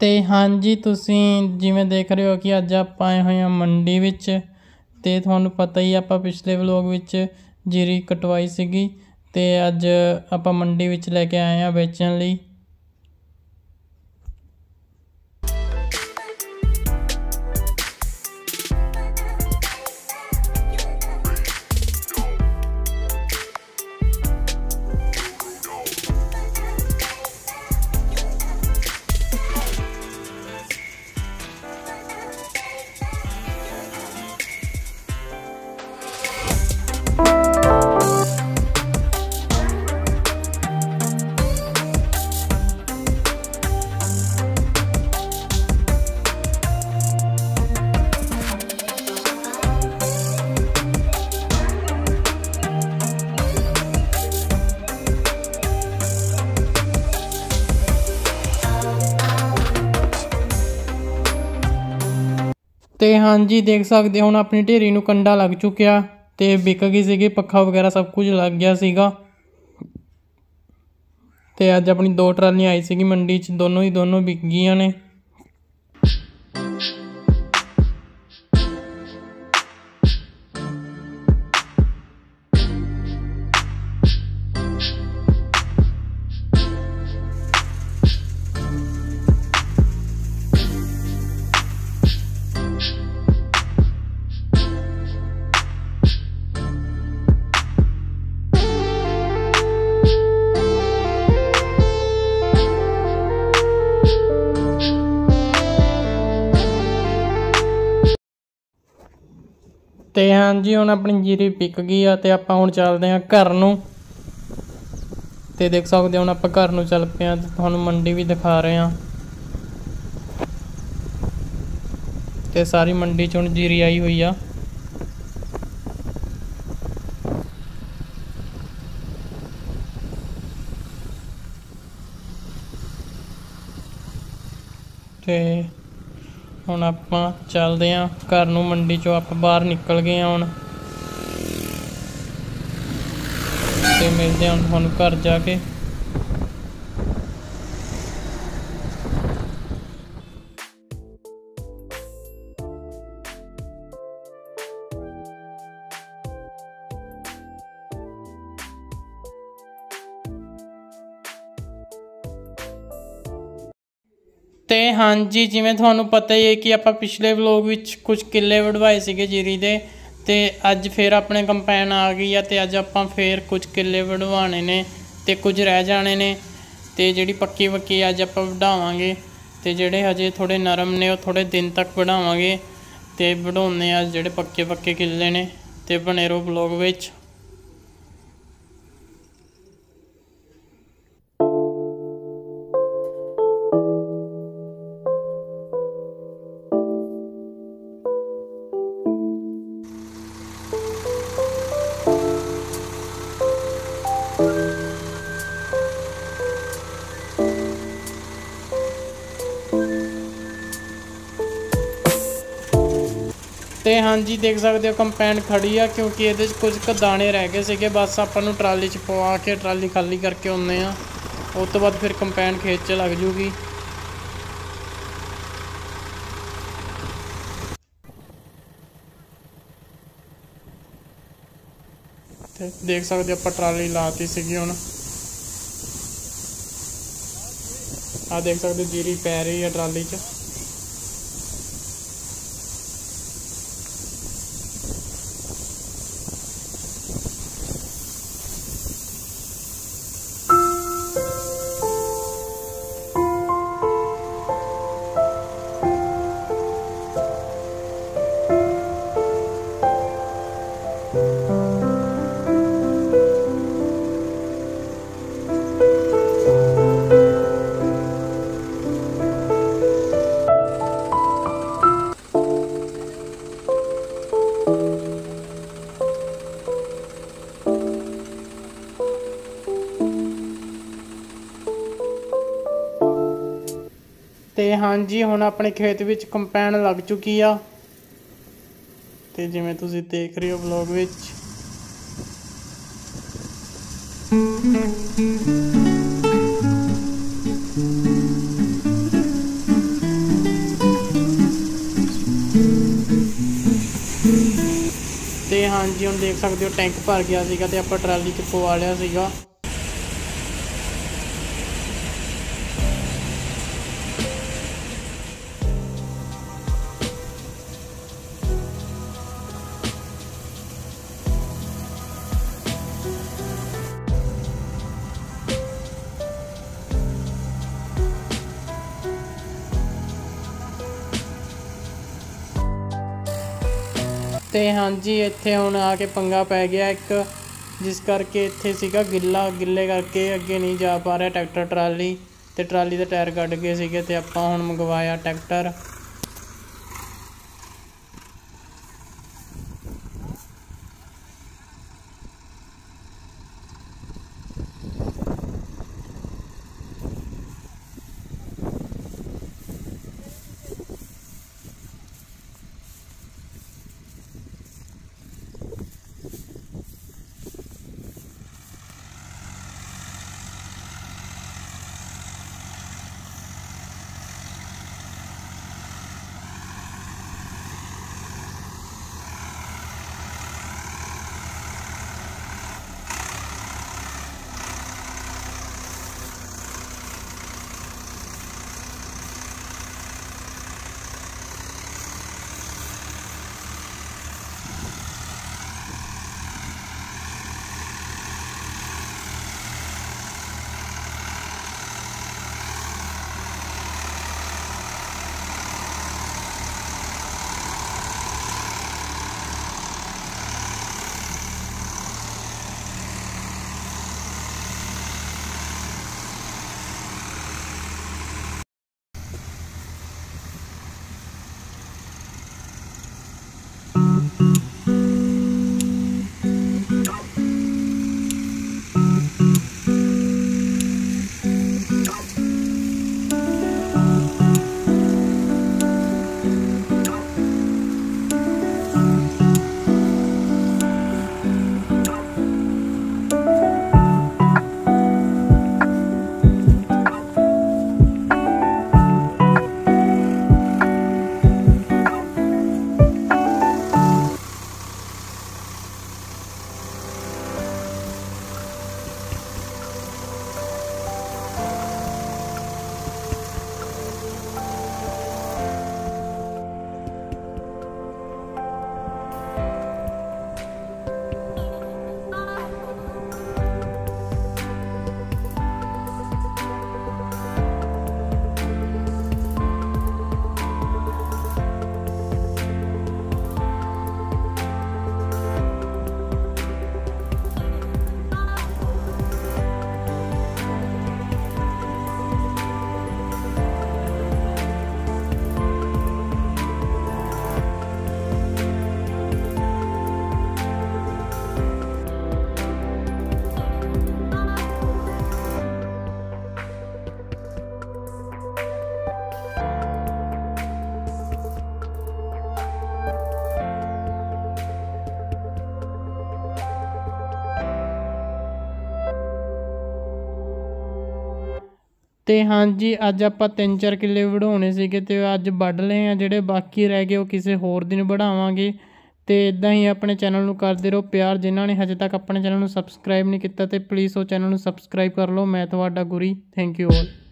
ਤੇ ਹਾਂਜੀ ਤੁਸੀਂ ਜਿਵੇਂ ਦੇਖ ਰਹੇ ਹੋ ਕਿ ਅੱਜ ਆਪਾਂ ਆਏ ਹੋਏ ਹਾਂ ਮੰਡੀ ਵਿੱਚ ਤੇ ਤੁਹਾਨੂੰ ਪਤਾ ਹੀ ਆਪਾਂ ਪਿਛਲੇ ਵਲੋਗ ਵਿੱਚ ਜੀਰੀ ਕਟਵਾਈ ਸੀਗੀ ਤੇ ਅੱਜ ਆਪਾਂ ਮੰਡੀ ਵਿੱਚ ਲੈ ਕੇ ਆਏ ਹਾਂ ਵੇਚਣ ਲਈ। तो हाँ जी देख सकते हो ना अपनी ढेरी नूं कंडा लग चुकिया तो बिक गई सी, पखा वगैरह सब कुछ लग गया सीगा। तो अज अपनी दो ट्रालियां आई सी मंडी च, दोनों बिक गई ने। तो हाँ जी हम अपनी जीरी पिक गई है तो आप हम चलते हैं घर नूं। तो देख सकते हो हम आप घर नूं चल पे, थानू मंडी भी दिखा रहे हैं। तो सारी मंडी च हुण जीरी आई हुई है। तो हुण आपां चलदे आं घर नूं, मंडी चों आपां बाहर निकल गए हुण ते मिलदे आं हुण घर जाके। तो हाँ जी जिमें थानू पता ही है कि आप पिछले व्लॉग विच कुछ किले वढ़वाए थे जीरी दे, ते अज फिर अपने कंपाइन आ गई है। तो अज आप फिर कुछ किले वढ़वाने ने ते कुछ रह जाने ने। तो जी पक्की पक्की अज आप वढ़ावे तो जोड़े हजे थोड़े नरम ने थोड़े दिन तक वढ़ावे। तो वढ़ाने अज जोड़े पक्के पक्के किले ने। तो बने रहो व्लॉग विच। तो हाँ जी देख सकते हो कंपाइन खड़ी है क्योंकि ये कुछ क दाने रह गए थे, बस अपन ट्राली च पवा के ट्राली खाली करके आने। उस तो बाद फिर कंपाइन खेत च लग जूगी। तो देख सकते हो आप ट्राली लाती सी हुण। आ देख सकते जीरी पै रही है ट्राली च। तो हाँ जी हुण अपने खेत विच कंपाइन लग चुकी आ ते जिवें तुसीं देख रहे हो व्लॉग विच। ਤੇ हाँ जी हम देख सकते हो टैंक भर गया सीगा ते आपां ट्राली च पवा लिया सीगा। तो हाँ जी इत्थे हुण आके पंगा पै गया एक, जिस करके इत्थे सीगा गिल्ला, गिल्ले करके अगे नहीं जा पा रहा ट्रैक्टर ट्राली, तो ट्राली के टायर कट गए सीगे ते आपां हुण मंगवाया ट्रैक्टर। तो हाँ जी अज आप 3-4 किले वढ़ाने सीगे ते अज बढ़ ले हैं, जेडे बाकी रह गए वो किसी होर दिन बढ़ावांगे। तो इदा ही अपने चैनल नूं करदे रहो प्यार। जिन्हां ने हजे तक अपने चैनल नूं सबसक्राइब नहीं किया तो प्लीज़ वो चैनल नूं सबसक्राइब कर लो। मैं तुहाडा गुरी, थैंक यू ऑल।